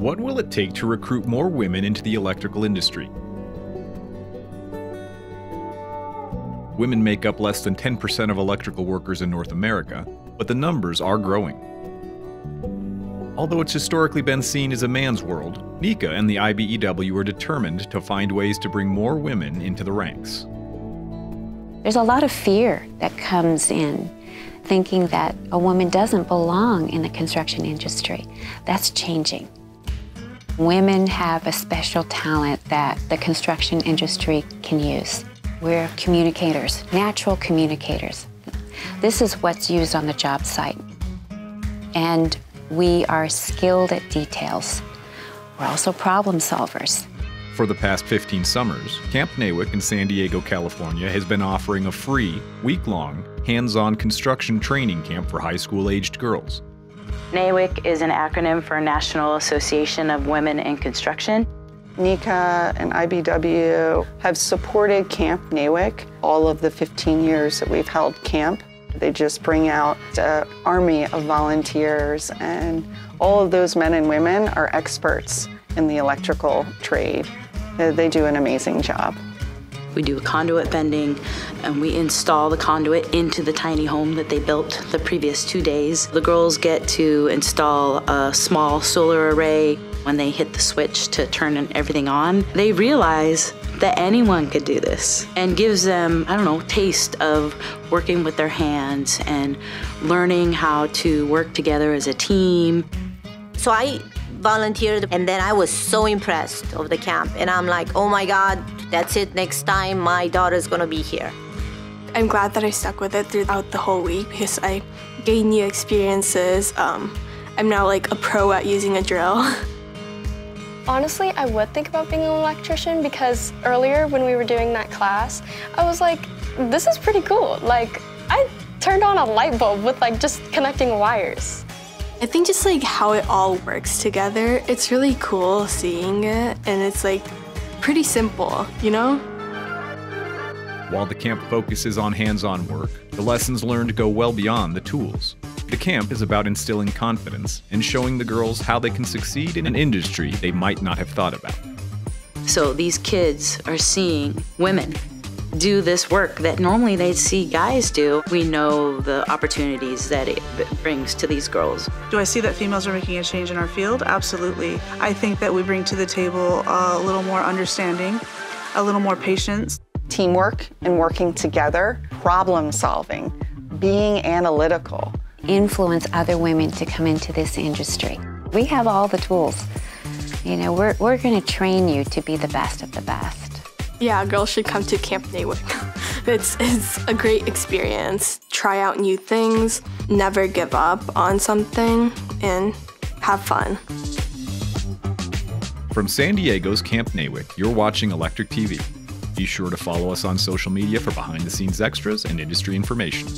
What will it take to recruit more women into the electrical industry? Women make up less than 10% of electrical workers in North America, but the numbers are growing. Although it's historically been seen as a man's world, NECA and the IBEW are determined to find ways to bring more women into the ranks. There's a lot of fear that comes in, thinking that a woman doesn't belong in the construction industry. That's changing. Women have a special talent that the construction industry can use. We're communicators, natural communicators. This is what's used on the job site. And we are skilled at details. We're also problem solvers. For the past 15 summers, Camp NAWIC in San Diego, California has been offering a free, week-long, hands-on construction training camp for high school-aged girls. NAWIC is an acronym for National Association of Women in Construction. NECA and IBEW have supported Camp NAWIC all of the 15 years that we've held camp. They just bring out an army of volunteers, and all of those men and women are experts in the electrical trade. They do an amazing job. We do a conduit bending, and we install the conduit into the tiny home that they built the previous 2 days. The girls get to install a small solar array. When they hit the switch to turn everything on, they realize that anyone could do this, and gives them, I don't know, taste of working with their hands and learning how to work together as a team. So I volunteered, and then I was so impressed of the camp, and I'm like, oh my God, that's it, next time my daughter's gonna be here. I'm glad that I stuck with it throughout the whole week because I gained new experiences. I'm now like a pro at using a drill. Honestly, I would think about being an electrician because earlier when we were doing that class, I was like, this is pretty cool. Like, I turned on a light bulb with like just connecting wires. I think just like how it all works together, it's really cool seeing it, and it's like pretty simple, you know? While the camp focuses on hands-on work, the lessons learned go well beyond the tools. The camp is about instilling confidence and showing the girls how they can succeed in an industry they might not have thought about. So these kids are seeing women do this work that normally they'd see guys do. We know the opportunities that it brings to these girls. Do I see that females are making a change in our field? Absolutely. I think that we bring to the table a little more understanding, a little more patience. Teamwork and working together, problem solving, being analytical. Influence other women to come into this industry. We have all the tools. You know, we're gonna train you to be the best of the best. Yeah, girls should come to Camp NAWIC. It's a great experience. Try out new things, never give up on something, and have fun. From San Diego's Camp NAWIC, you're watching Electric TV. Be sure to follow us on social media for behind-the-scenes extras and industry information.